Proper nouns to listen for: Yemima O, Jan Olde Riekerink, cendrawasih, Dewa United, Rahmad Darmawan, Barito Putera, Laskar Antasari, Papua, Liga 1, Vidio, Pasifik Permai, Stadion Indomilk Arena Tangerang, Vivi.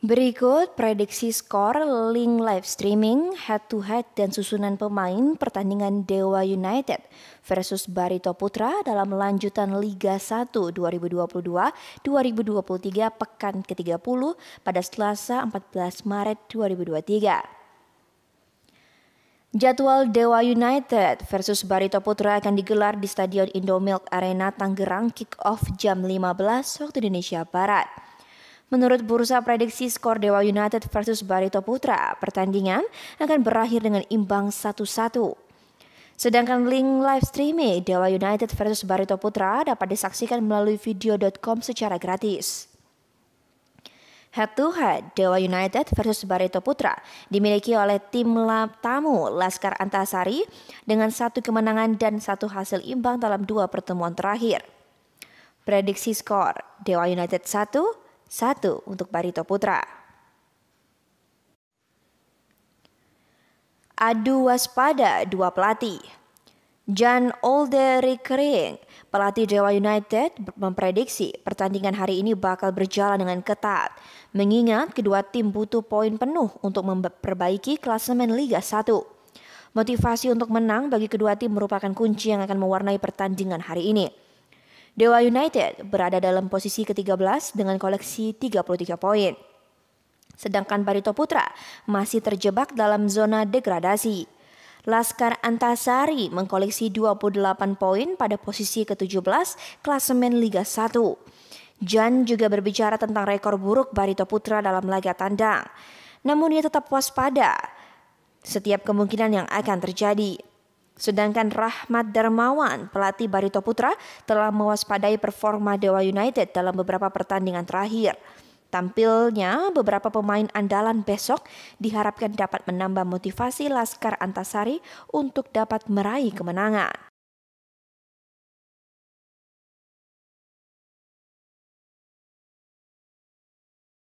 Berikut prediksi skor, link live streaming, head to head dan susunan pemain pertandingan Dewa United versus Barito Putera dalam lanjutan Liga 1 2022-2023 pekan ke-30 pada Selasa 14 Maret 2023. Jadwal Dewa United versus Barito Putera akan digelar di Stadion Indomilk Arena Tangerang, kick-off jam 15 waktu Indonesia Barat. Menurut bursa prediksi skor Dewa United versus Barito Putera, pertandingan akan berakhir dengan imbang 1-1. Sedangkan link live streaming Dewa United versus Barito Putera dapat disaksikan melalui vidio.com secara gratis. Head to head Dewa United versus Barito Putera dimiliki oleh tim tamu Laskar Antasari dengan 1 kemenangan dan 1 hasil imbang dalam 2 pertemuan terakhir. Prediksi skor Dewa United 1-1 untuk Barito Putera. Adu waspada dua pelatih. Jan Olde Riekerink, pelatih Dewa United, memprediksi pertandingan hari ini bakal berjalan dengan ketat, mengingat kedua tim butuh poin penuh untuk memperbaiki klasemen Liga 1. Motivasi untuk menang bagi kedua tim merupakan kunci yang akan mewarnai pertandingan hari ini. Dewa United berada dalam posisi ke-13 dengan koleksi 33 poin. Sedangkan Barito Putera masih terjebak dalam zona degradasi. Laskar Antasari mengkoleksi 28 poin pada posisi ke-17 klasemen Liga 1. Jan juga berbicara tentang rekor buruk Barito Putera dalam laga tandang. Namun ia tetap waspada setiap kemungkinan yang akan terjadi. Sedangkan Rahmad Darmawan, pelatih Barito Putera, telah mewaspadai performa Dewa United dalam beberapa pertandingan terakhir. Tampilnya beberapa pemain andalan besok diharapkan dapat menambah motivasi Laskar Antasari untuk dapat meraih kemenangan.